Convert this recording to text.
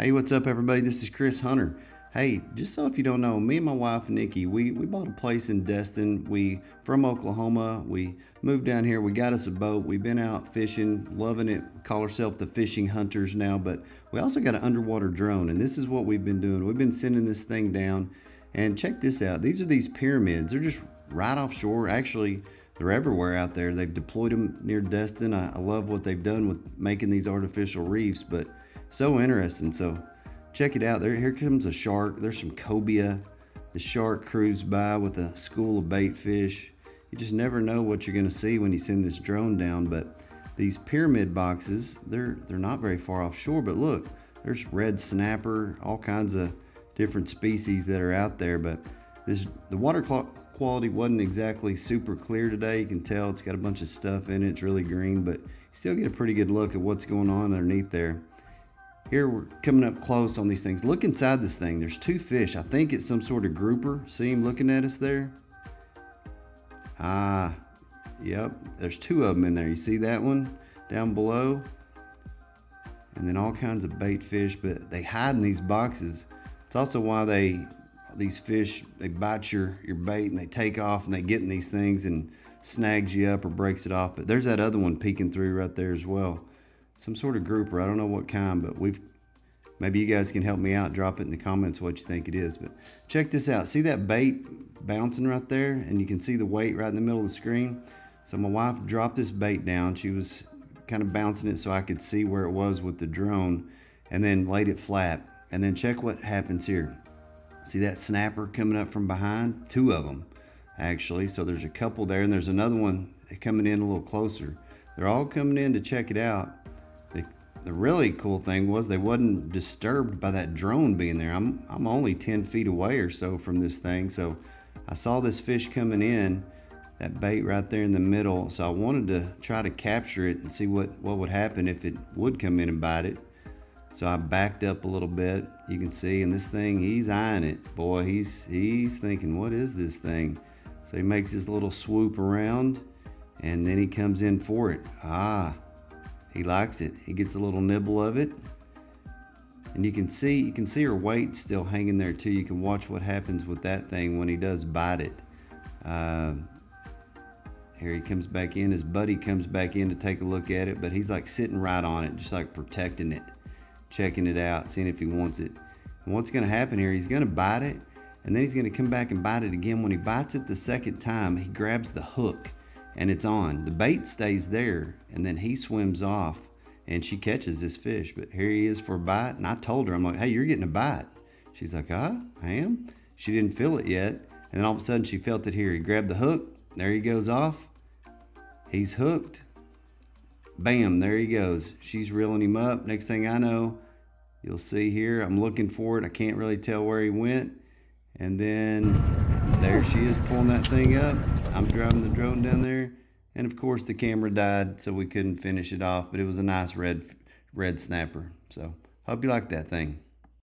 Hey, what's up everybody? This is Chris Hunter. Hey, just so if you don't know, me and my wife Nikki, we bought a place in Destin. We from Oklahoma. We moved down here. We got us a boat. We've been out fishing, loving it. We call ourselves the Fishing Hunters now, but we also got an underwater drone, and this is what we've been doing. We've been sending this thing down, and check this out. These are these pyramids. They're just right offshore. Actually, they're everywhere out there. They've deployed them near Destin. I love what they've done with making these artificial reefs, but so interesting. So check it out. There, here comes a shark. There's some cobia. The shark cruised by with a school of bait fish. You just never know what you're going to see when you send this drone down. But these pyramid boxes, they're not very far offshore. But look, there's red snapper, all kinds of different species that are out there. But the water quality wasn't exactly super clear today. You can tell it's got a bunch of stuff in it. It's really green, but you still get a pretty good look at what's going on underneath there. Here we're coming up close on these things. Look inside this thing. There's two fish. I think it's some sort of grouper. See him looking at us there? Ah, yep. There's two of them in there. You see that one down below? And then all kinds of bait fish, but they hide in these boxes. It's also why these fish, they bite your bait and they take off and they get in these things and snags you up or breaks it off. But there's that other one peeking through right there as well. Some sort of grouper. I don't know what kind, but maybe you guys can help me out. Drop it in the comments what you think it is. But check this out. See that bait bouncing right there? And you can see the weight right in the middle of the screen. So my wife dropped this bait down. She was kind of bouncing it so I could see where it was with the drone, and then laid it flat. And then check what happens here. See that snapper coming up from behind? Two of them, actually. So there's a couple there, and there's another one coming in a little closer. They're all coming in to check it out. The really cool thing was they wasn't disturbed by that drone being there. I'm only 10 feet away or so from this thing, so I saw this fish coming in, that bait right there in the middle, so I wanted to try to capture it and see what would happen if it would come in and bite it. So I backed up a little bit, you can see, and this thing, he's eyeing it. Boy, he's thinking, what is this thing? So he makes his little swoop around, and then he comes in for it. Ah. He likes it. He gets a little nibble of it, and you can see her weight still hanging there too. You can watch what happens with that thing when he does bite it. Here he comes back in. His buddy comes back in to take a look at it, but he's like sitting right on it, just like protecting it, checking it out, seeing if he wants it. And what's going to happen here, he's going to bite it, and then he's going to come back and bite it again. When he bites it the second time, he grabs the hook, and it's on. The bait stays there, and then he swims off, and she catches this fish. But here he is for a bite, and I told her, I'm like, hey, you're getting a bite. She's like, I am? She didn't feel it yet, and then all of a sudden she felt it here. He grabbed the hook. There he goes off. He's hooked. Bam, there he goes. She's reeling him up. Next thing I know, you'll see here, I'm looking for it. I can't really tell where he went, and then... there she is pulling that thing up. I'm driving the drone down there, and of course the camera died, so we couldn't finish it off, but it was a nice red snapper. So hope you like that thing.